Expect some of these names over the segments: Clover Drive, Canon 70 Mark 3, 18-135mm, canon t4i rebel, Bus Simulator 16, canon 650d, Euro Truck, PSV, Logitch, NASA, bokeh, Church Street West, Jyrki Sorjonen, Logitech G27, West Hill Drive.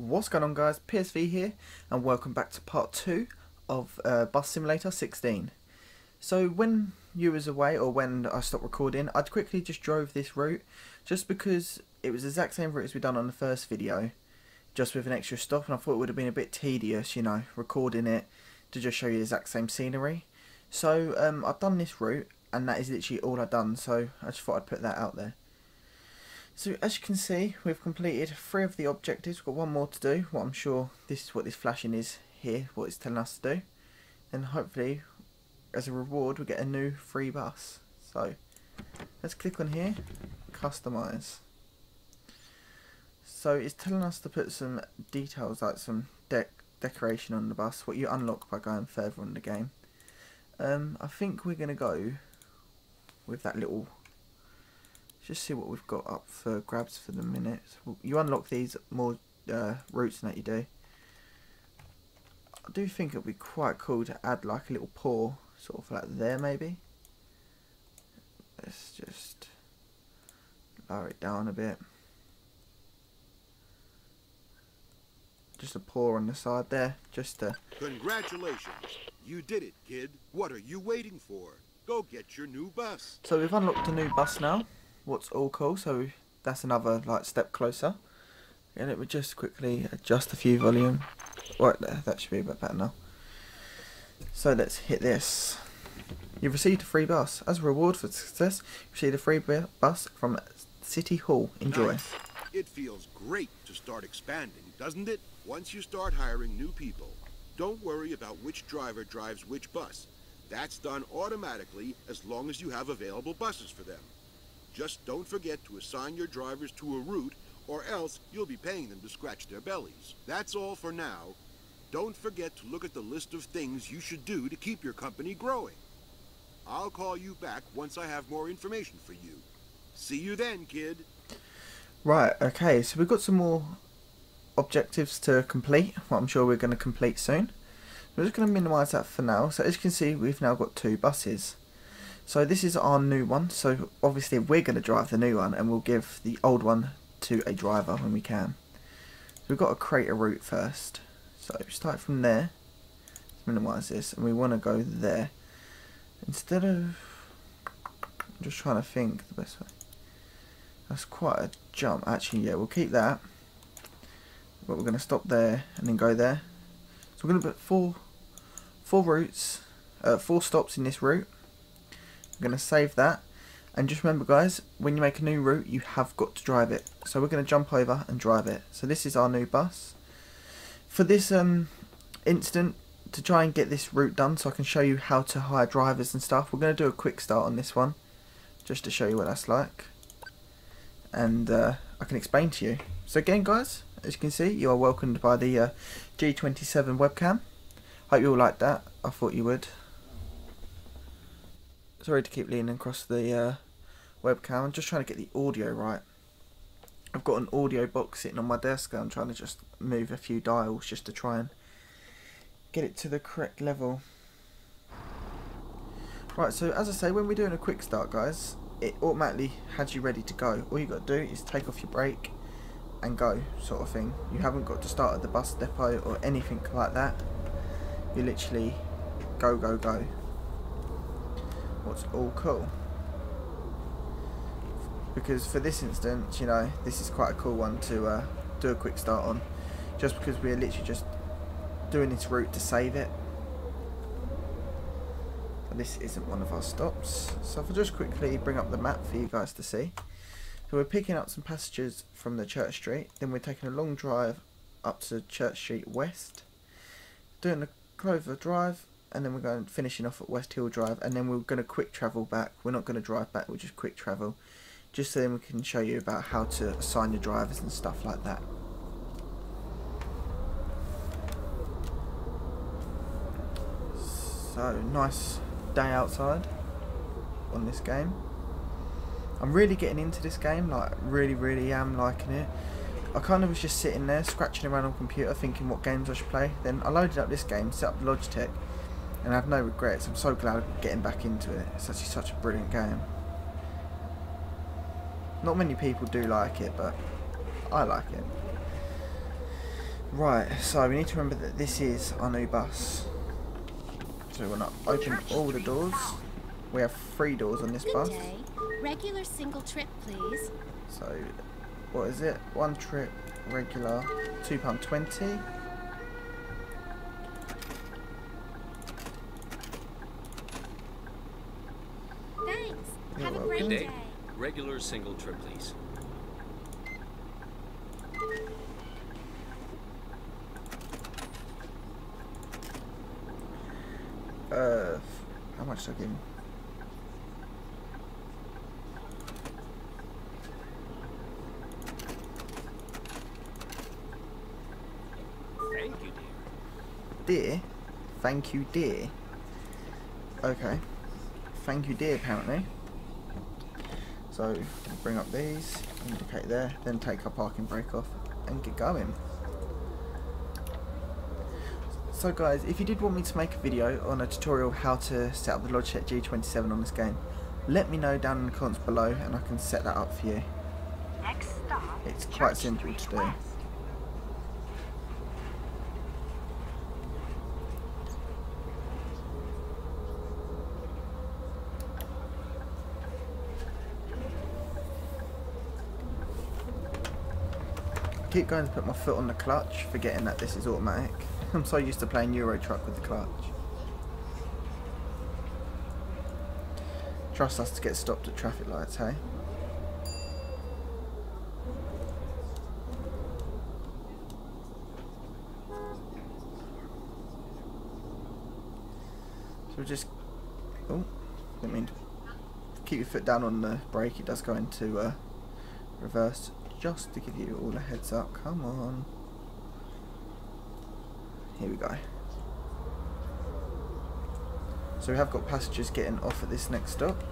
What's going on, guys? PSV here, and welcome back to part 2 of Bus Simulator 16. So when you was away, or when I stopped recording, I quickly just drove this route just because it was the exact same route as we done on the first video, just with an extra stop, and I thought it would have been a bit tedious, you know, recording it to just show you the exact same scenery. So I've done this route, and that is literally all I've done, so I just thought I'd put that out there. So as you can see, we've completed 3 of the objectives. We've got one more to do. Well, I'm sure this is what this flashing is here, what it's telling us to do. And hopefully, as a reward, we'll get a new free bus. So let's click on here, customise. So it's telling us to put some details, like some decoration on the bus, what you unlock by going further in the game. I think we're going to go with that little... Just see what we've got up for grabs for the minute. You unlock these more routes than that you do. I do think it would be quite cool to add like a little paw, sort of like there maybe. Let's just lower it down a bit. Just a paw on the side there, just to... Congratulations, you did it, kid. What are you waiting for? Go get your new bus. So we've unlocked a new bus now. What's all cool, so that's another like step closer. And let me just quickly adjust a few volume. Right there, that should be a bit better now. So let's hit this. You've received a free bus. As a reward for success, you received a free bus from City Hall. Enjoy. Nice. It feels great to start expanding, doesn't it? Once you start hiring new people, don't worry about which driver drives which bus. That's done automatically as long as you have available buses for them. Just don't forget to assign your drivers to a route, or else you'll be paying them to scratch their bellies. That's all for now. Don't forget to look at the list of things you should do to keep your company growing. I'll call you back once I have more information for you. See you then, kid. Right, okay, so we've got some more objectives to complete, what I'm sure we're going to complete soon. We're just going to minimise that for now. So as you can see, we've now got 2 buses. So this is our new one, so obviously we're going to drive the new one and we'll give the old one to a driver when we can. So we've got to create a route first. So start from there, let's minimise this, and we want to go there. Instead of... I'm just trying to think the best way. That's quite a jump. Actually, yeah, we'll keep that. But we're going to stop there and then go there. So we're going to put 4 stops in this route. I'm going to save that, and just remember, guys, when you make a new route you have got to drive it, so we're going to jump over and drive it. So this is our new bus for this instant. To try and get this route done so I can show you how to hire drivers and stuff, we're going to do a quick start on this one just to show you what that's like, and I can explain to you. So again, guys, as you can see, you are welcomed by the G27 webcam. Hope you all liked that. I thought you would. Sorry to keep leaning across the webcam. I'm just trying to get the audio right. I've got an audio box sitting on my desk. I'm trying to just move a few dials just to try and get it to the correct level. Right, so as I say, when we're doing a quick start, guys, it automatically has you ready to go. All you got to do is take off your brake and go, sort of thing. You haven't got to start at the bus depot or anything like that. You literally go, go, go. What's all cool, because for this instance, you know, this is quite a cool one to do a quick start on, just because we're literally just doing this route to save it. And this isn't one of our stops, so if I just quickly bring up the map for you guys to see. So we're picking up some passengers from the Church Street, then we're taking a long drive up to Church Street West, doing the Clover Drive, and then we're going finishing off at West Hill Drive, and then we're going to quick travel back. We're not going to drive back, we'll just quick travel, just so then we can show you about how to assign your drivers and stuff like that. So nice day outside on this game. I'm really getting into this game, like really am liking it. I kind of was just sitting there scratching around on the computer thinking what games I should play, then I loaded up this game, set up Logitech, and I have no regrets. I'm so glad I'm getting back into it. It's actually such a brilliant game. Not many people do like it, but I like it. Right, so we need to remember that this is our new bus. So we're gonna open all the doors. We have 3 doors on this bus. Regular single trip, please. So, what is it? 1 trip, regular, £2.20. Thanks. Have a great day. Regular single trip, please. How much did I give him? Thank you, dear. Dear? Thank you, dear. Okay. Thank you, dear, apparently. So, bring up these, indicate there, then take our parking brake off and get going. So guys, if you did want me to make a video on a tutorial how to set up the Logitech G27 on this game, let me know down in the comments below and I can set that up for you. Next stop, it's quite simple to do. I keep going to put my foot on the clutch, forgetting that this is automatic. I'm so used to playing Euro Truck with the clutch. Trust us to get stopped at traffic lights, hey? So we just... Oh, didn't mean to. Keep your foot down on the brake, it does go into reverse. Just to give you all a heads up, come on. Here we go. So we have got passengers getting off at this next stop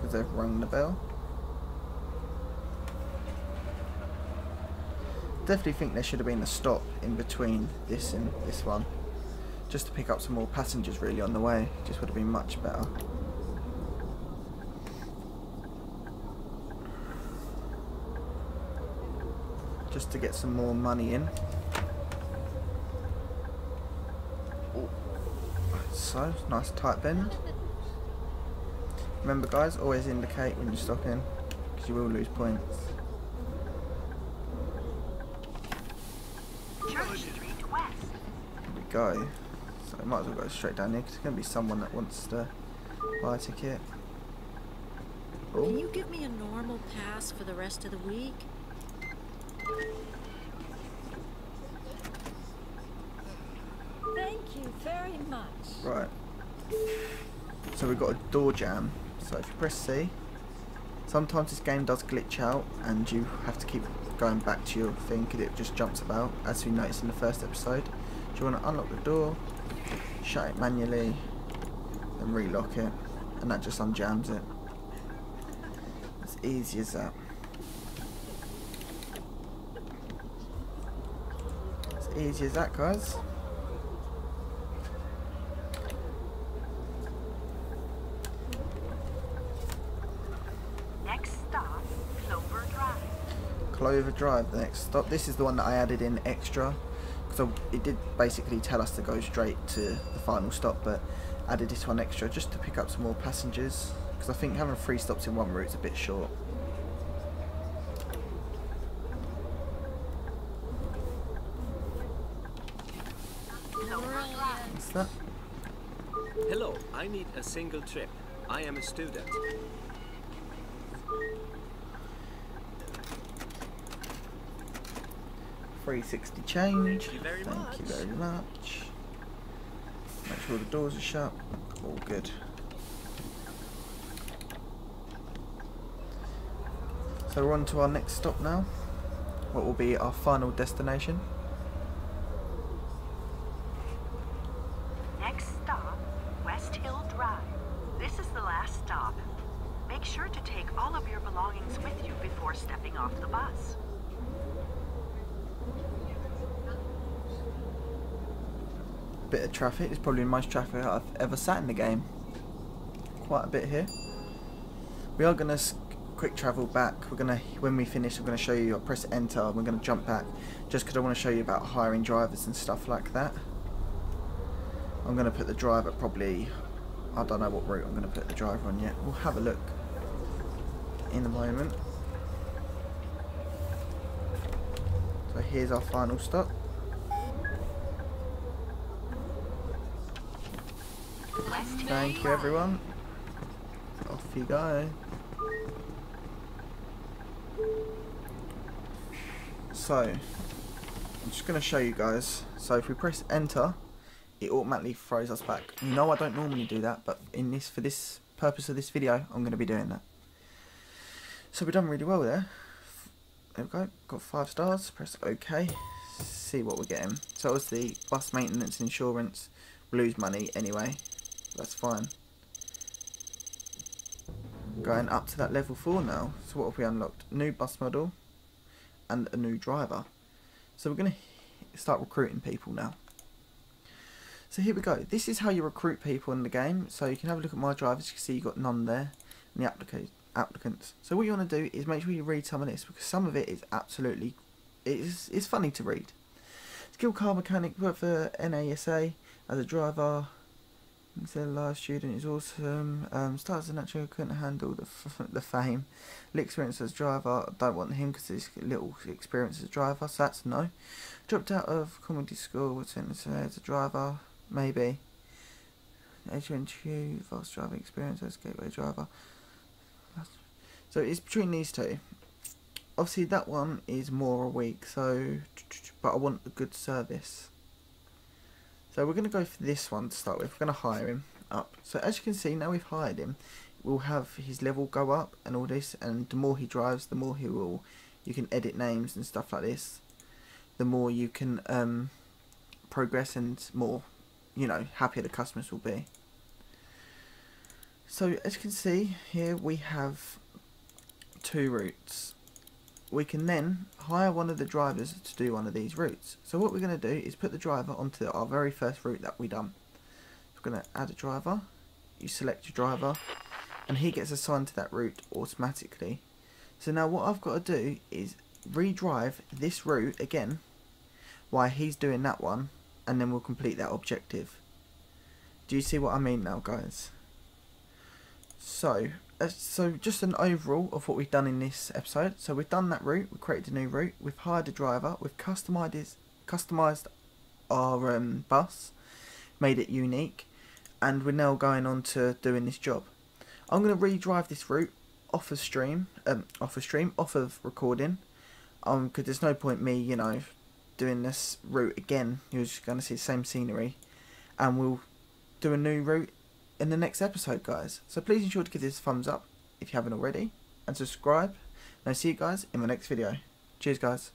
because they've rung the bell. Definitely think there should have been a stop in between this and this one, just to pick up some more passengers really on the way. Just would have been much better. Just to get some more money in. Ooh. So, nice tight bend. Remember guys, always indicate when you're stopping, because you will lose points. Church Street West. There we go. So we might as well go straight down here, because there's going to be someone that wants to buy a ticket. Ooh. Can you give me a normal pass for the rest of the week? Thank you very much. Right. So we've got a door jam. So if you press C, sometimes this game does glitch out and you have to keep going back to your thing because it just jumps about, as we noticed in the first episode. So you want to unlock the door, shut it manually, and relock it, and that just unjams it. It's easy as that. Easy as that, guys. Next stop, Clover Drive. Clover Drive, the next stop. This is the one that I added in extra, because it did basically tell us to go straight to the final stop, but added this one extra just to pick up some more passengers, because I think having 3 stops in one route is a bit short. Hello, I need a single trip. I am a student. £3.60 change. Thank you very much. Make sure the doors are shut. All good. So we're on to our next stop now. What will be our final destination? Bit of traffic. It's probably the most traffic I've ever sat in the game. Quite a bit here. We are going to quick travel back. We're gonna, when we finish, I'm gonna show you. I'll press enter. And we're gonna jump back, just because I want to show you about hiring drivers and stuff like that. I'm gonna put the driver probably. I don't know what route I'm gonna put the driver on yet. We'll have a look in a moment. So here's our final stop. Thank you, everyone. Off you go. So, I'm just going to show you guys. So if we press enter, it automatically throws us back. No, I don't normally do that, but in this, for this purpose of this video, I'm going to be doing that. So we've done really well there. There we go. Got 5 stars. Press OK. See what we're getting. So it's the bus maintenance insurance. We'll lose money anyway. That's fine. Going up to that level 4 now. So what have we unlocked? New bus model and a new driver. So we're going to start recruiting people now. So here we go. This is how you recruit people in the game. So you can have a look at my drivers. You can see you've got none there. And the applicants. So what you want to do is make sure you read some of this, because some of it is absolutely... It's funny to read. Skilled car mechanic, worked for NASA as a driver. He's a live student, is awesome. Starts as a natural, couldn't handle the fame. Little experience as driver, I don't want him because he's little experience as a driver, so that's no. Dropped out of comedy school, what's in as a driver, maybe. HNQ, vast driving experience as gateway driver. So it's between these two. Obviously that one is more a week, so, but I want a good service. So we're going to go for this one to start with. We're going to hire him up. So as you can see, now we've hired him, we'll have his level go up and all this. And the more he drives, the more he will. You can edit names and stuff like this. The more you can progress, and more, you know, happier the customers will be. So as you can see here, we have 2 routes. We can then hire one of the drivers to do one of these routes. So what we're going to do is put the driver onto our very first route that we done. We're going to add a driver. You select your driver and he gets assigned to that route automatically. So now what I've got to do is redrive this route again while he's doing that one, and then we'll complete that objective. Do you see what I mean now, guys? So just an overall of what we've done in this episode. So we've done that route, we've created a new route, we've hired a driver, we've customised our bus, made it unique, and we're now going on to doing this job. I'm going to redrive this route off of stream, off of recording, because there's no point me, you know, doing this route again. You're just going to see the same scenery, and we'll do a new route in the next episode, guys. So please ensure to give this a thumbs up if you haven't already, and subscribe, and I'll see you guys in my next video. Cheers, guys.